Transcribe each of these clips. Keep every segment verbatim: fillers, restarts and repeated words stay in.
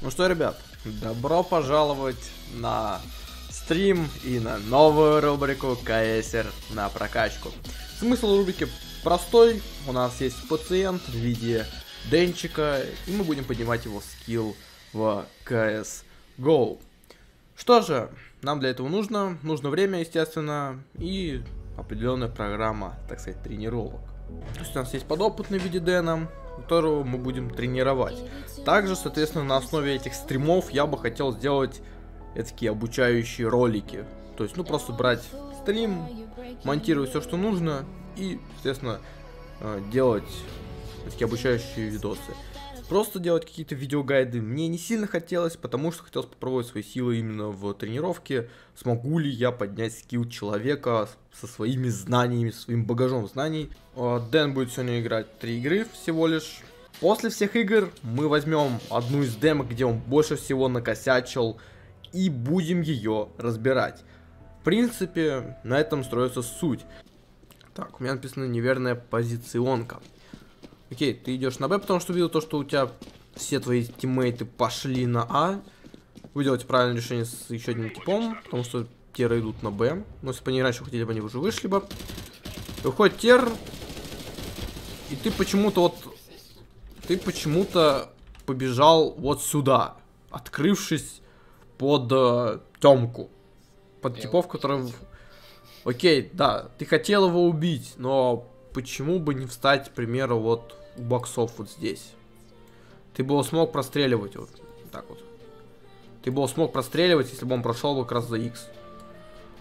Ну что, ребят, добро пожаловать на стрим и на новую рубрику «CSер на Прокачку». Смысл рубрики простой. У нас есть пациент в виде Дэнчика, и мы будем поднимать его скилл в си эс го. Что же нам для этого нужно? Нужно время, естественно, и определенная программа, так сказать, тренировок. То есть у нас есть подопытный в виде Дэна, которого мы будем тренировать. Также, соответственно, на основе этих стримов я бы хотел сделать такие обучающие ролики. То есть, ну, просто брать стрим, монтировать все, что нужно, и, соответственно, делать такие обучающие видосы. Просто делать какие-то видеогайды мне не сильно хотелось, потому что хотелось попробовать свои силы именно в тренировке. Смогу ли я поднять скилл человека со своими знаниями, со своим багажом знаний. Дэн будет сегодня играть три игры всего лишь. После всех игр мы возьмем одну из демок, где он больше всего накосячил, и будем ее разбирать. В принципе, на этом строится суть. Так, у меня написано неверная позиционка. Окей, ты идешь на Б, потому что увидел то, что у тебя все твои тиммейты пошли на А. Вы делаете правильное решение с еще одним типом, потому что теры идут на Б. Но если бы они раньше хотели бы, они уже вышли бы. Выходит тер, и ты почему-то вот... Ты почему-то побежал вот сюда, открывшись под э, темку. Под типов, которые... Окей, да, ты хотел его убить, но... Почему бы не встать, к примеру, вот у боксов вот здесь? Ты бы его смог простреливать вот так вот. Ты бы его смог простреливать, если бы он прошел бы как раз за X.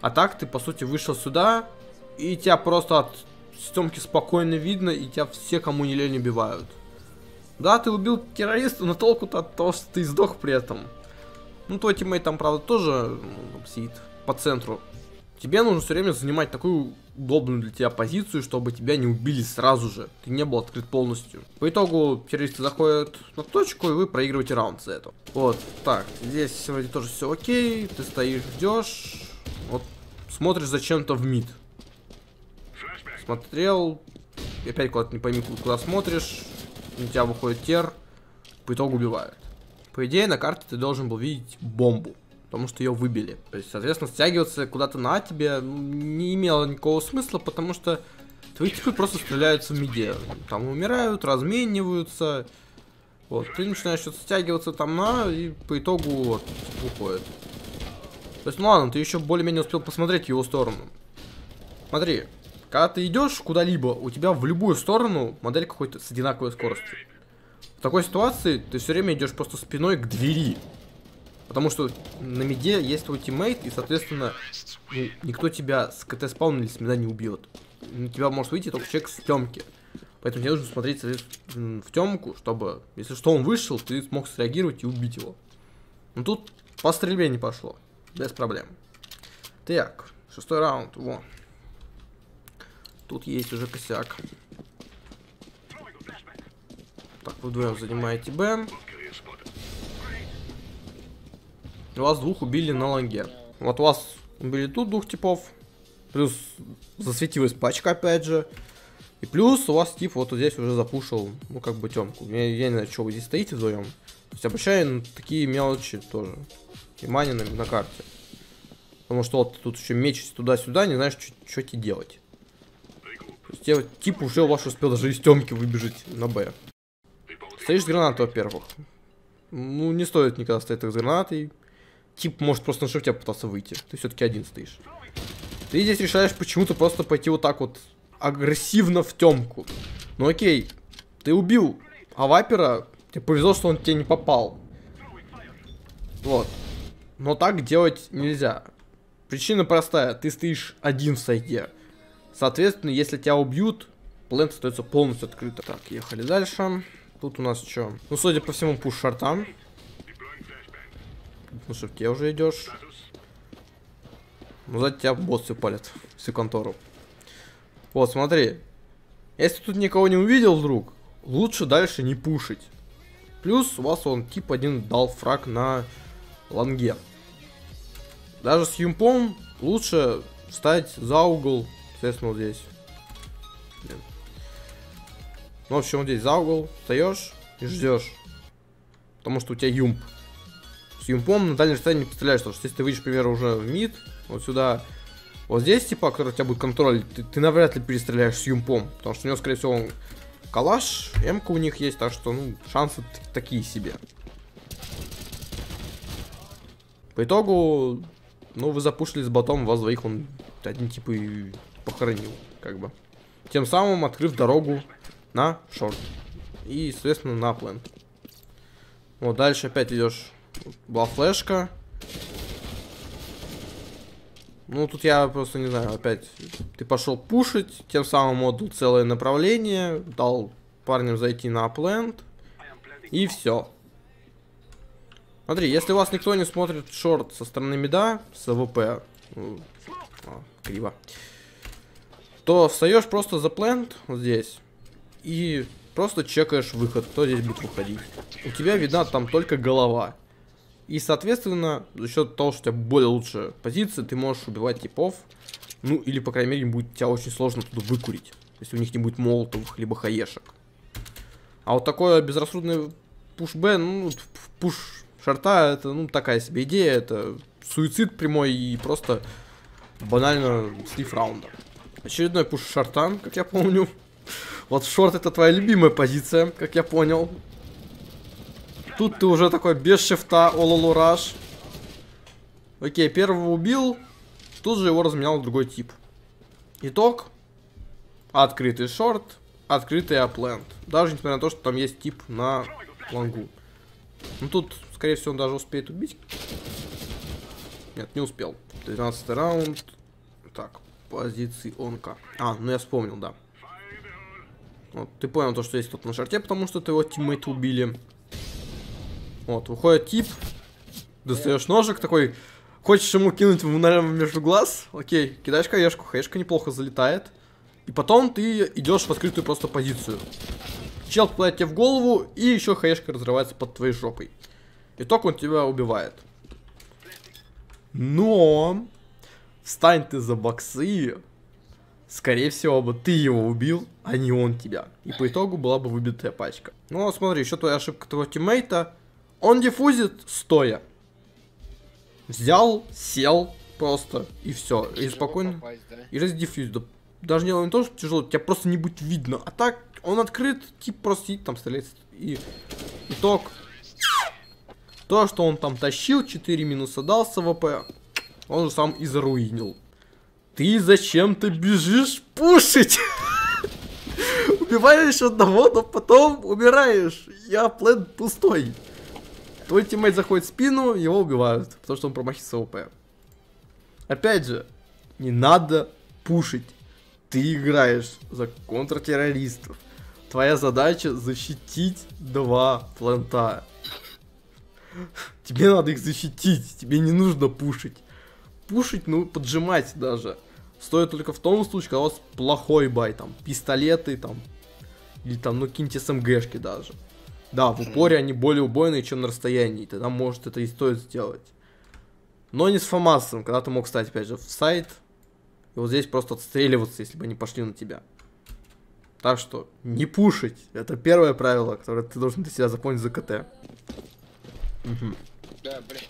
А так ты, по сути, вышел сюда, и тебя просто от стёмки спокойно видно, и тебя все, кому не лень, убивают. Да, ты убил террориста, но толку-то от того, что ты сдох при этом. Ну, твой тиммейт там, правда, тоже ну, сидит по центру. Тебе нужно все время занимать такую удобную для тебя позицию, чтобы тебя не убили сразу же. Ты не был открыт полностью. По итогу террористы заходят на точку, и вы проигрываете раунд за это. Вот, так, здесь вроде тоже все окей. Ты стоишь, ждешь. Вот, смотришь зачем-то в мид. Смотрел. И опять куда-то не пойми, куда смотришь. На тебя выходит тер. По итогу убивают. По идее, на карте ты должен был видеть бомбу, потому что ее выбили. То есть, соответственно, стягиваться куда-то на тебе не имело никакого смысла, потому что твои типы просто стреляются в миде. Там умирают, размениваются. Вот, ты начинаешь что-то стягиваться там на, и по итогу вот, уходит. То есть, ну ладно, ты еще более-менее успел посмотреть в его сторону. Смотри, когда ты идешь куда-либо, у тебя в любую сторону модель какой-то с одинаковой скоростью. В такой ситуации ты все время идешь просто спиной к двери. Потому что на миде есть твой тиммейт, и, соответственно, никто тебя с КТ-спауна или с мида не убьет. На тебя может выйти только человек с темки. Поэтому тебе нужно смотреть в темку, чтобы, если что, он вышел, ты смог среагировать и убить его. Но тут по стрельбе не пошло. Без проблем. Так, шестой раунд. Во. Тут есть уже косяк. Так, вы вдвоем занимаете Б. Вас двух убили на лонге. Вот вас убили тут двух типов. Плюс засветилась пачка опять же. И плюс у вас тип вот здесь уже запушил, ну как бы темку. Я, я не знаю, что вы здесь стоите вдвоем. То есть обращаю на такие мелочи тоже. Внимание на, на карте. Потому что вот тут еще мечись туда-сюда, не знаешь, что тебе делать. То есть тип уже у вас успел даже из темки выбежать на Б. Стоишь с гранатой, во-первых. Ну не стоит никогда стоять так с гранатой. Тип может просто на шифте пытаться выйти. Ты все-таки один стоишь. Ты здесь решаешь почему-то просто пойти вот так вот агрессивно в темку. Ну окей, ты убил а вайпера, тебе повезло, что он тебе не попал. Вот. Но так делать нельзя. Причина простая. Ты стоишь один в сайде. Соответственно, если тебя убьют, плент остается полностью открыто. Так, ехали дальше. Тут у нас что? Ну, судя по всему, пуш шортам. Ну что, тебе уже идешь. Ну, за тебя босс все палит. Всю контору. Вот, смотри. Если тут никого не увидел вдруг, лучше дальше не пушить. Плюс у вас он тип один дал фраг на лонге. Даже с юмпом лучше встать за угол. Соответственно, вот здесь. Блин. Ну, в общем, вот здесь за угол. Встаешь и ждешь. Потому что у тебя юмп. с юмпом на дальнее расстояние не постреляешь, потому что если ты выйдешь, к примеру, уже в мид, вот сюда, вот здесь, типа, который тебя будет контролить, ты, ты навряд ли перестреляешь с юмпом, потому что у него, скорее всего, он калаш, эмка у них есть, так что, ну, шансы такие себе. По итогу, ну, вы запушили с ботом, вас двоих он один, типа, и похоронил, как бы. Тем самым открыв дорогу на шорт. И, соответственно, на плент. Вот, дальше опять идешь. Была флешка. Ну, тут я просто не знаю, опять. Ты пошел пушить, тем самым отдал целое направление, дал парням зайти на плент. И все. Смотри, если вас никто не смотрит шорт со стороны мида, с АВП, криво, то встаешь просто за плент вот здесь и просто чекаешь выход, кто здесь будет выходить. У тебя видна там только голова. И, соответственно, за счет того, что у тебя более лучшая позиция, ты можешь убивать типов. Ну, или, по крайней мере, будет тебя очень сложно туда выкурить, если у них не будет молотов, либо хаешек. А вот такое безрассудное пуш-б, ну, пуш-шорта, это, ну, такая себе идея. Это суицид прямой и просто банально слив раунда. Очередной пуш-шортан, как я помню. Вот шорт — это твоя любимая позиция, как я понял. Тут ты уже такой без шифта, ололу раш. Окей, первого убил, тут же его разменял другой тип. Итог. Открытый шорт, открытый аплент. Даже несмотря на то, что там есть тип на лонгу. Ну тут, скорее всего, он даже успеет убить. Нет, не успел. тринадцатый раунд. Так, позиции онка. А, ну я вспомнил, да. Вот, ты понял то, что есть тут на шорте, потому что ты его тиммейт убили. Вот, выходит тип, достаешь ножик такой, хочешь ему кинуть, наверное, между глаз, окей, кидаешь хаешку, хаешка неплохо залетает, и потом ты идешь в открытую просто позицию. Чел попадает тебе в голову, и еще хаешка разрывается под твоей жопой. Итог, он тебя убивает. Но встань ты за боксы, скорее всего бы ты его убил, а не он тебя. И по итогу была бы выбитая пачка. Ну, смотри, еще твоя ошибка твоего тиммейта. Он диффузит стоя. Взял, сел просто и все. И спокойно. Попасть, да? И раздиффьюз. Да, даже дело не то, что тяжело, тебя просто не будет видно. А так он открыт, тип просто сидит там, стреляет. И итог. То, что он там тащил, четыре минуса дал с АВП, он же сам и заруинил. Ты зачем-то бежишь пушить? Убиваешь одного, но потом умираешь. Я план пустой. Твой тиммейт заходит в спину, его убивают, потому что он промахится АВП. Опять же, не надо пушить. Ты играешь за контртеррористов. Твоя задача защитить два плента. Тебе надо их защитить, тебе не нужно пушить. Пушить, ну, поджимать даже. Стоит только в том случае, когда у вас плохой бай, там, пистолеты, там, или там, ну, киньте СМГшки даже. Да, в упоре они более убойные, чем на расстоянии. Тогда, может, это и стоит сделать. Но не с фамасом, когда ты мог встать, опять же, в сайт. И вот здесь просто отстреливаться, если бы они пошли на тебя. Так что, не пушить. Это первое правило, которое ты должен для себя запомнить за КТ. Угу. Да, блин.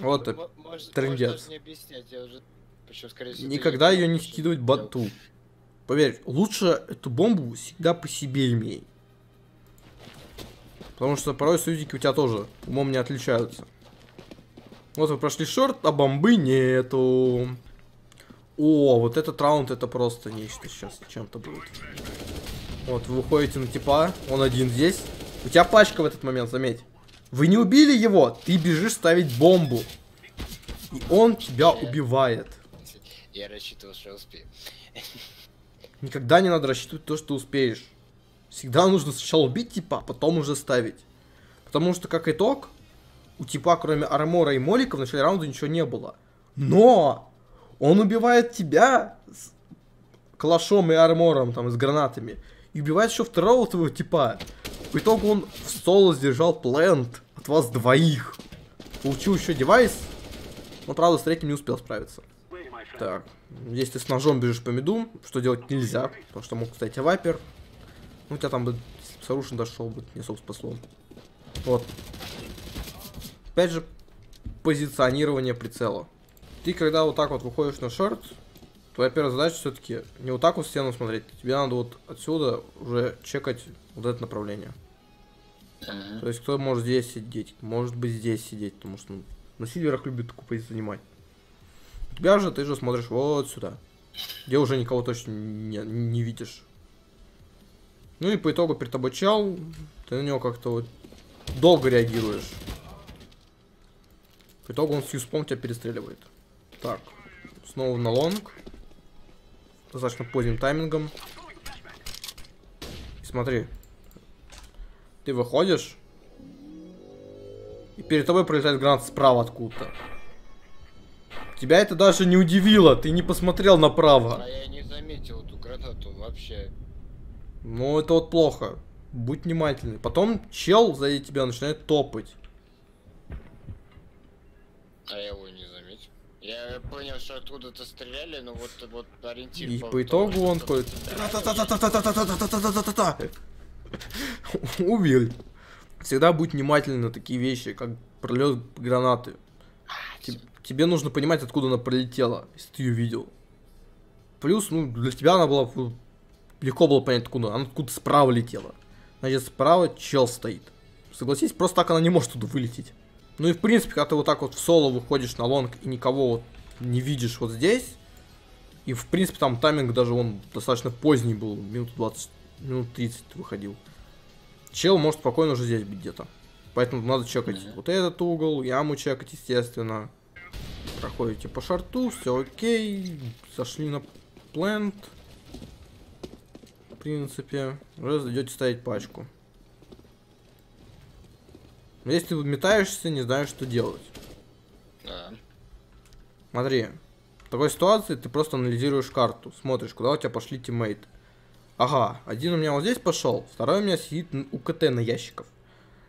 Вот, трындец. Никогда ее не скидывать боту. Поверь, лучше эту бомбу всегда по себе имей. Потому что порой союзники у тебя тоже умом не отличаются. Вот вы прошли шорт, а бомбы нету. О, вот этот раунд это просто нечто сейчас чем-то будет. Вот, вы выходите на типа, он один здесь. У тебя пачка в этот момент, заметь. Вы не убили его, ты бежишь ставить бомбу. И он тебя убивает. Я рассчитывал, что успею. Никогда не надо рассчитывать то, что успеешь. Всегда нужно сначала убить типа, а потом уже ставить. Потому что, как итог, у типа, кроме армора и молика, в начале раунда ничего не было. Но! Он убивает тебя с калашом и армором, там, и с гранатами. И убивает еще второго твоего типа. По итогу он в соло сдержал плент от вас двоих. Получил еще девайс, но, правда, с третьим не успел справиться. Так, здесь ты с ножом бежишь по миду, что делать нельзя, потому что мог, кстати, вайпер. Ну, у тебя там бы, если бы с оружием дошел бы, не особо спасло. Вот. Опять же, позиционирование прицела. Ты, когда вот так вот выходишь на шорт, твоя первая задача все-таки не вот так вот в стену смотреть. Тебе надо вот отсюда уже чекать вот это направление. Uh-huh. То есть, кто может здесь сидеть, может быть здесь сидеть, потому что ну, на сильверах любит такую позицию занимать. У тебя же, ты же смотришь вот сюда, где уже никого точно не, не видишь. Ну и по итогу перед тобой чел, ты на него как-то вот долго реагируешь. По итогу он с юспом тебя перестреливает. Так, снова на лонг. Достаточно поздним таймингом. И смотри. Ты выходишь. И перед тобой пролетает гранат справа откуда-то. Тебя это даже не удивило. Ты не посмотрел направо. А я не заметил эту гранату вообще. Ну, это вот плохо. Будь внимательный. Потом чел сзади тебя начинает топать. А я его не заметил. Я понял, что откуда-то стреляли, но вот, вот ориентир... И по итогу он такой... Убил. Всегда будь внимательен на такие вещи, как пролет гранаты. Тебе нужно понимать, откуда она пролетела, если ты ее видел. Плюс, ну, для тебя она была... Легко было понять, откуда. Она откуда справа летела. Значит, справа чел стоит. Согласись, просто так она не может туда вылететь. Ну и в принципе, когда ты вот так вот в соло выходишь на лонг и никого вот не видишь вот здесь, и в принципе там тайминг даже он достаточно поздний был, минут двадцать, минут тридцать выходил. Чел может спокойно уже здесь быть где-то. Поэтому надо чекать вот этот угол, яму чекать, естественно. Проходите по шорту, все окей. Зашли на плент. В принципе, уже идете ставить пачку. Если ты метаешься, не знаешь, что делать. Да. Смотри, в такой ситуации ты просто анализируешь карту, смотришь, куда у тебя пошли тиммейты. Ага, один у меня вот здесь пошел, второй у меня сидит у КТ на ящиков.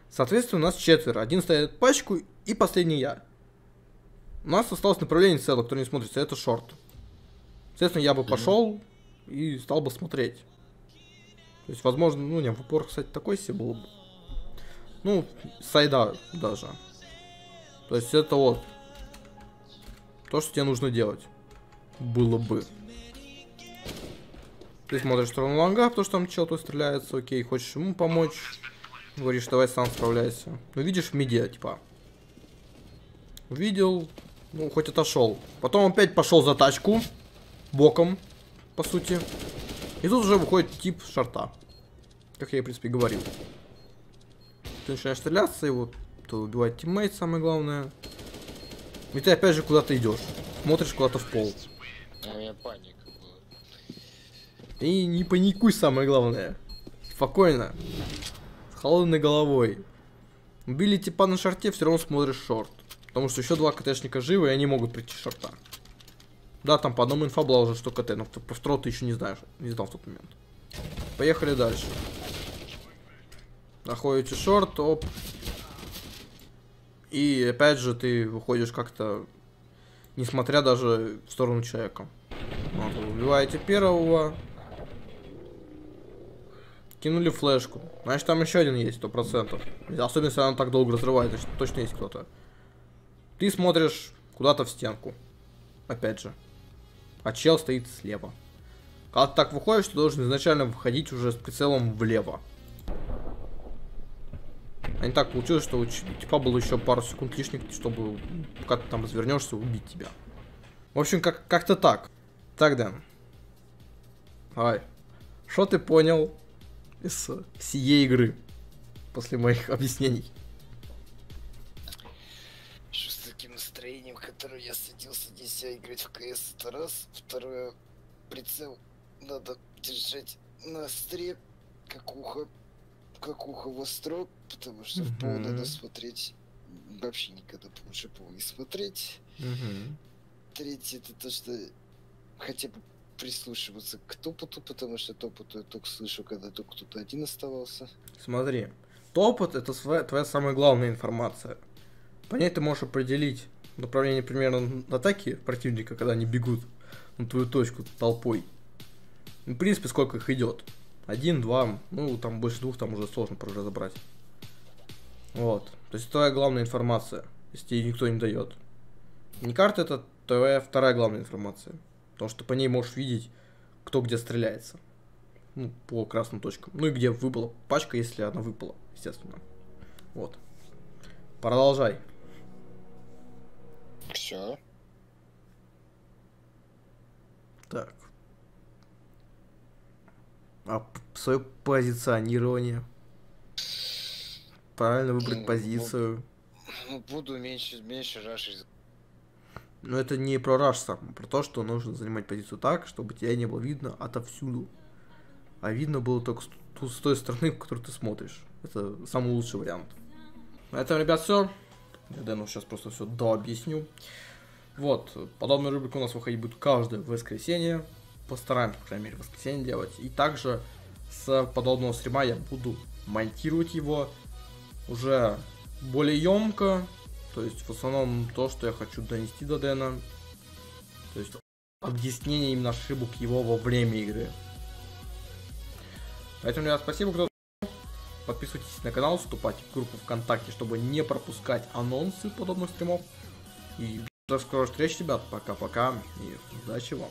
Соответственно, у нас четверо. Один ставит пачку и последний я. У нас осталось направление целое, которое не смотрится, это шорт. Соответственно, я бы пошел и стал бы смотреть. То есть, возможно, ну не, в упор, кстати, такой себе было бы. Ну, сайда даже. То есть это вот то, что тебе нужно делать. Было бы. Ты смотришь в сторону лонга, потому что там чел-то стреляется, окей, хочешь ему помочь. Говоришь, давай сам справляйся. Ну, видишь, в миде, типа. Увидел, ну, хоть отошел. Потом опять пошел за тачку. Боком, по сути. И тут уже выходит тип шорта. Как я, в принципе, говорил. Ты начинаешь стреляться, и вот убивает тиммейт, самое главное. И ты опять же куда-то идешь. Смотришь куда-то в пол. У меня паника была. И не паникуй, самое главное. Спокойно. С холодной головой. Убили типа на шорте, все равно смотришь шорт. Потому что еще два КТшника живы, и они могут прийти с шорта. Да, там по одному инфа была уже, что КТ, но про второго ты еще не знаешь. Не знал в тот момент. Поехали дальше. Находите шорт, оп. И опять же ты выходишь как-то, несмотря даже в сторону человека. Вот, убиваете первого. Кинули флешку. Значит, там еще один есть, сто процентов. Особенно, если она так долго разрывает, значит, точно есть кто-то. Ты смотришь куда-то в стенку. Опять же. А чел стоит слева. Когда ты так выходишь, ты должен изначально выходить уже с прицелом влево. А не так получилось, что у типа было еще пару секунд лишних, чтобы пока ты там развернешься, убить тебя. В общем, как- как-то так. Так, Дэн. Давай. Что ты понял из всей игры после моих объяснений? Что с таким настроением, которое я садился здесь играть в КС, это раз. Второе, прицел надо держать на стре, как ухо. Как ухо востро, потому что в пол надо смотреть. Вообще никогда лучше пол не смотреть. Uh-huh. Третье, это то, что хотя бы прислушиваться к топоту, потому что топоту я только слышу, когда только кто-то один оставался. Смотри, топот — это своя, твоя самая главная информация. По ней ты можешь определить направление примерно атаки противника, когда они бегут на твою точку толпой. В принципе, сколько их идет. Один, два, ну там больше двух, там уже сложно разобрать. Вот. То есть это главная информация, если ей никто не дает. Не карта, это твоя вторая главная информация. Потому что по ней можешь видеть, кто где стреляется. Ну, по красным точкам. Ну и где выпала пачка, если она выпала, естественно. Вот. Продолжай. Все. Так. А свое позиционирование. Правильно выбрать позицию. Буду меньше, меньше рашить. Но это не про раш сам, а про то, что нужно занимать позицию так, чтобы тебя не было видно отовсюду. А видно было только с той стороны, в которую ты смотришь. Это самый лучший вариант. На этом, ребят, все. Я Дэну сейчас просто все дообъясню. Вот, подобная рубрика у нас выходить будет каждое воскресенье. Постараемся, по крайней мере, воскресенье делать. И также с подобного стрима я буду монтировать его уже более емко. То есть, в основном, то, что я хочу донести до Дэна. То есть, объяснение именно ошибок его во время игры. Поэтому, ребят, спасибо, кто смотрел. Подписывайтесь на канал, вступайте в группу ВКонтакте, чтобы не пропускать анонсы подобных стримов. И до скорой встречи, ребят. Пока-пока и удачи вам.